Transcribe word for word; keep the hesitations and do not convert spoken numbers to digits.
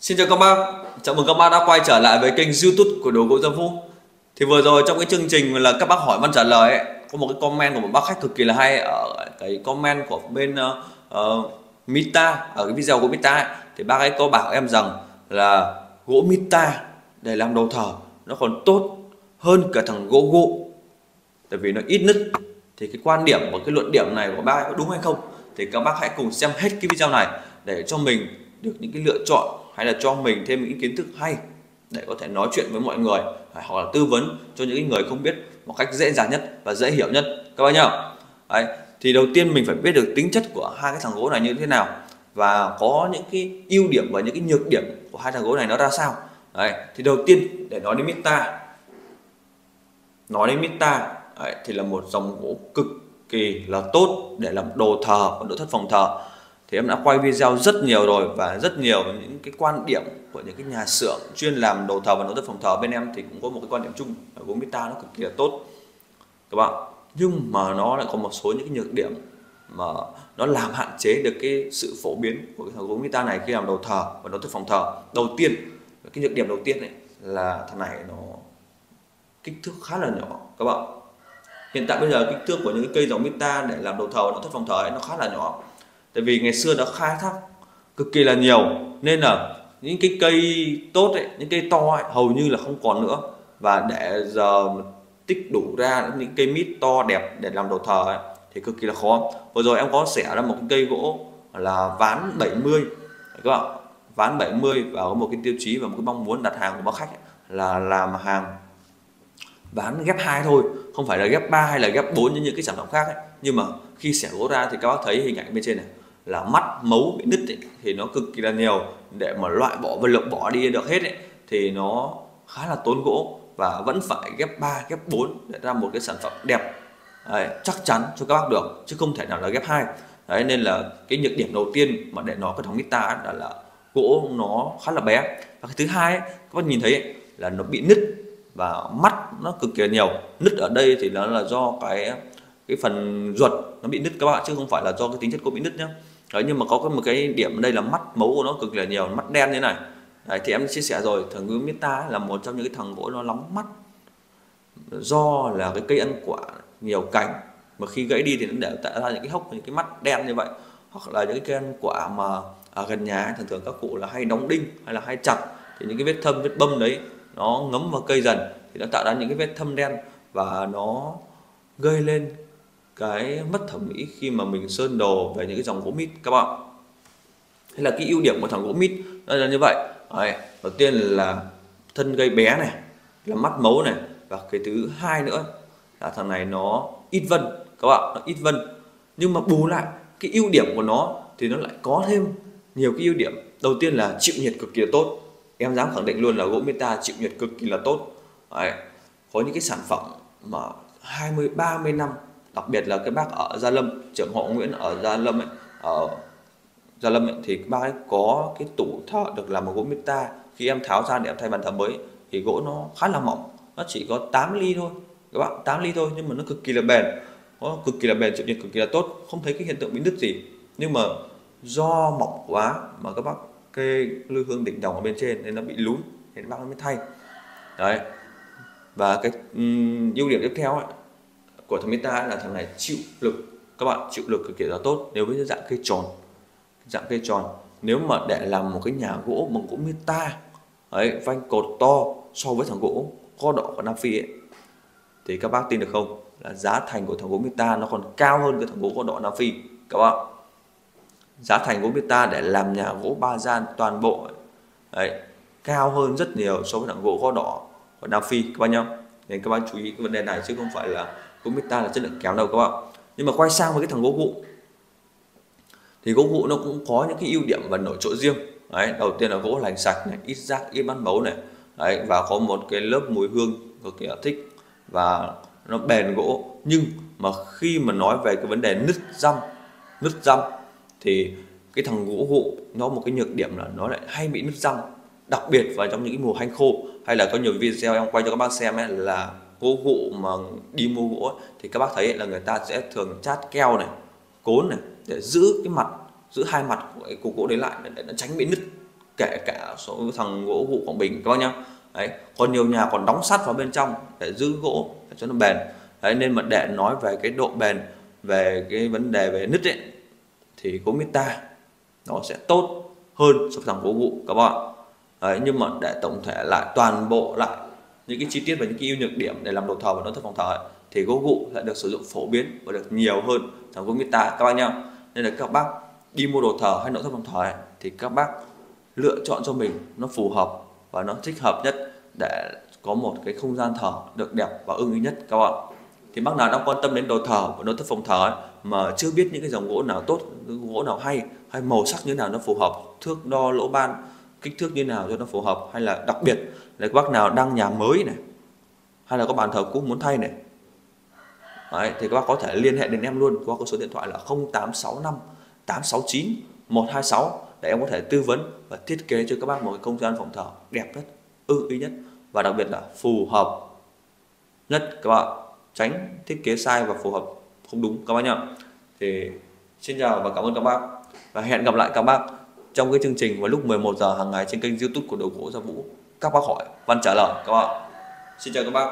Xin chào các bác, chào mừng các bác đã quay trở lại với kênh YouTube của Đồ Gỗ Gia Vũ. Thì vừa rồi trong cái chương trình là các bác hỏi văn trả lời ấy, có một cái comment của một bác khách cực kỳ là hay ở cái comment của bên uh, Mít ta, ở cái video của Mít ta ấy, thì bác ấy có bảo em rằng là gỗ Mít ta để làm đồ thờ nó còn tốt hơn cả thằng gỗ gụ, tại vì nó ít nứt. Thì cái quan điểm và cái luận điểm này của bác ấy có đúng hay không thì các bác hãy cùng xem hết cái video này để cho mình được những cái lựa chọn, hay là cho mình thêm những kiến thức hay để có thể nói chuyện với mọi người, hoặc là tư vấn cho những người không biết một cách dễ dàng nhất và dễ hiểu nhất các bác nhá. Đấy, thì đầu tiên mình phải biết được tính chất của hai cái thằng gỗ này như thế nào và có những cái ưu điểm và những cái nhược điểm của hai thằng gỗ này nó ra sao. Đấy, thì đầu tiên để nói đến Mít ta, nói đến Mít ta đấy, thì là một dòng gỗ cực kỳ là tốt để làm đồ thờ và nội thất phòng thờ. Thì em đã quay video rất nhiều rồi và rất nhiều những cái quan điểm của những cái nhà xưởng chuyên làm đồ thờ và nội thất phòng thờ bên em thì cũng có một cái quan điểm chung là gỗ Mít ta nó cực kỳ là tốt các bạn, nhưng mà nó lại có một số những cái nhược điểm mà nó làm hạn chế được cái sự phổ biến của cái thằng gỗ Mít ta này khi làm đồ thờ và nội thất phòng thờ. Đầu tiên, cái nhược điểm đầu tiên này là thằng này nó kích thước khá là nhỏ các bạn. Hiện tại bây giờ kích thước của những cái cây dòng Mít ta để làm đồ thờ và nội thất phòng thờ ấy, nó khá là nhỏ. Tại vì ngày xưa nó khai thác cực kỳ là nhiều nên là những cái cây tốt ấy, những cây to ấy, hầu như là không còn nữa, và để giờ tích đủ ra những cây mít to đẹp để làm đồ thờ ấy, thì cực kỳ là khó. Vừa rồi em có xẻ ra một cái cây gỗ là ván bảy mươi các bạn, ván bảy mươi, và có một cái tiêu chí và một cái mong muốn đặt hàng của bác khách ấy, là làm hàng ván ghép hai thôi, không phải là ghép ba hay là ghép bốn như những cái sản phẩm khác ấy. Nhưng mà khi xẻ gỗ ra thì các bác thấy hình ảnh bên trên này là mắt mấu bị nứt ấy, thì nó cực kỳ là nhiều, để mà loại bỏ và lọc bỏ đi được hết ấy, thì nó khá là tốn gỗ và vẫn phải ghép ba ghép bốn để ra một cái sản phẩm đẹp đấy, chắc chắn cho các bác được, chứ không thể nào là ghép hai. Đấy, nên là cái nhược điểm đầu tiên mà để nói cái thằng Mít ta là, là gỗ nó khá là bé. Và cái thứ hai ấy, các bác nhìn thấy ấy, là nó bị nứt và mắt nó cực kỳ nhiều. Nứt ở đây thì nó là do cái cái phần ruột nó bị nứt các bạn, chứ không phải là do cái tính chất của bị nứt nhá. Đấy, nhưng mà có một cái điểm đây là mắt mấu của nó cực là nhiều, mắt đen như thế này. Đấy, thì em chia sẻ rồi, thằng gỗ Mít ta là một trong những cái thằng gỗ nó lắm mắt, do là cái cây ăn quả nhiều cành mà khi gãy đi thì nó để tạo ra những cái hốc, những cái mắt đen như vậy, hoặc là những cái cây ăn quả mà ở gần nhà thường thường các cụ là hay đóng đinh hay là hay chặt, thì những cái vết thâm vết bâm đấy nó ngấm vào cây dần thì nó tạo ra những cái vết thâm đen, và nó gây lên cái mất thẩm mỹ khi mà mình sơn đồ về những cái dòng gỗ mít các bạn. Thế là cái ưu điểm của thằng gỗ mít nó là như vậy. Đấy, đầu tiên là thân gây bé này, là mắt mấu này, và cái thứ hai nữa là thằng này nó ít vân các bạn, nó ít vân. Nhưng mà bù lại cái ưu điểm của nó thì nó lại có thêm nhiều cái ưu điểm. Đầu tiên là chịu nhiệt cực kỳ là tốt, em dám khẳng định luôn là gỗ Mít ta chịu nhiệt cực kỳ là tốt. Đấy, có những cái sản phẩm mà hai mươi ba mươi năm, đặc biệt là cái bác ở Gia Lâm, trưởng họ Nguyễn ở Gia Lâm ấy, ở Gia Lâm ấy, thì bác ấy có cái tủ thợ được làm bằng gỗ Mít ta. Khi em tháo ra để em thay bàn thờ mới thì gỗ nó khá là mỏng, nó chỉ có tám ly thôi các bạn, tám ly thôi, nhưng mà nó cực kỳ là bền, nó cực kỳ là bền, chịu nhiệt cực kỳ là tốt, không thấy cái hiện tượng bị nứt gì. Nhưng mà do mỏng quá mà các bác cái lư hương đỉnh đồng ở bên trên nên nó bị lún, nên bác mới thay. Đấy, và cái um, ưu điểm tiếp theo ấy, của thằng Mít ta là thằng này chịu lực các bạn, chịu lực cực kỳ là tốt. Nếu với dạng cây tròn, dạng cây tròn nếu mà để làm một cái nhà gỗ bằng gỗ Mít ta ấy, vanh cột to so với thằng gỗ gõ đỏ của Nam Phi ấy, thì các bác tin được không, là giá thành của thằng gỗ Mít ta nó còn cao hơn cái thằng gỗ gõ đỏ Nam Phi các bạn. Giá thành gỗ Mít ta để làm nhà gỗ ba gian toàn bộ ấy, cao hơn rất nhiều so với thằng gỗ gõ đỏ của Nam Phi các bác nhá. Nên các bác chú ý cái vấn đề này, chứ không phải là gỗ Mít ta là chất lượng kém đâu các bạn. Nhưng mà quay sang với cái thằng gỗ gụ, thì gỗ gụ nó cũng có những cái ưu điểm và nổi trội riêng. Đấy, đầu tiên là gỗ lành sạch này, ít rác, ít bắn mấu này. Đấy, và có một cái lớp mùi hương cực kỳ là thích, và nó bền gỗ. Nhưng mà khi mà nói về cái vấn đề nứt răm, nứt răm thì cái thằng gỗ gụ nó một cái nhược điểm là nó lại hay bị nứt răm, đặc biệt vào trong những cái mùa hanh khô. Hay là có nhiều video em quay cho các bác xem ấy, là gỗ gụ mà đi mua gỗ ấy, thì các bác thấy là người ta sẽ thường chát keo này, cốn này để giữ cái mặt, giữ hai mặt của cái cục gỗ đấy lại để nó tránh bị nứt kể cả số thằng gỗ gụ Quảng Bình các bác nhá. Đấy, còn nhiều nhà còn đóng sắt vào bên trong để giữ gỗ để cho nó bền. Đấy, nên mà để nói về cái độ bền, về cái vấn đề về nứt ấy, thì gỗ Mít ta nó sẽ tốt hơn so với thằng gỗ gụ các bạn. Đấy, nhưng mà để tổng thể lại toàn bộ lại những cái chi tiết và những cái ưu nhược điểm để làm đồ thờ và nội thất phòng thờ ấy, thì gỗ gụ lại được sử dụng phổ biến và được nhiều hơn thằng gỗ Mít ta các bác nhá. Nên là các bác đi mua đồ thờ hay nội thất phòng thờ ấy, thì các bác lựa chọn cho mình nó phù hợp và nó thích hợp nhất để có một cái không gian thờ được đẹp và ưng ý nhất các bạn. Thì bác nào đang quan tâm đến đồ thờ và nội thất phòng thờ ấy, mà chưa biết những cái dòng gỗ nào tốt, gỗ nào hay, hay màu sắc như nào nó phù hợp, thước đo lỗ ban, kích thước như nào cho nó phù hợp, hay là đặc biệt là các bác nào đang nhà mới này, hay là có bàn thờ cũ muốn thay này. Đấy, thì các bác có thể liên hệ đến em luôn qua số điện thoại là không tám sáu năm tám sáu chín một hai sáu để em có thể tư vấn và thiết kế cho các bác một cái không gian phòng thờ đẹp nhất, ưng ý nhất và đặc biệt là phù hợp nhất các bạn, tránh thiết kế sai và phù hợp không đúng các bác nhá. Thì xin chào và cảm ơn các bác và hẹn gặp lại các bác trong cái chương trình vào lúc mười một giờ hàng ngày trên kênh YouTube của Đồ gỗ Gia Vũ. Các bác hỏi, Văn trả lời các bạn. Xin chào các bác.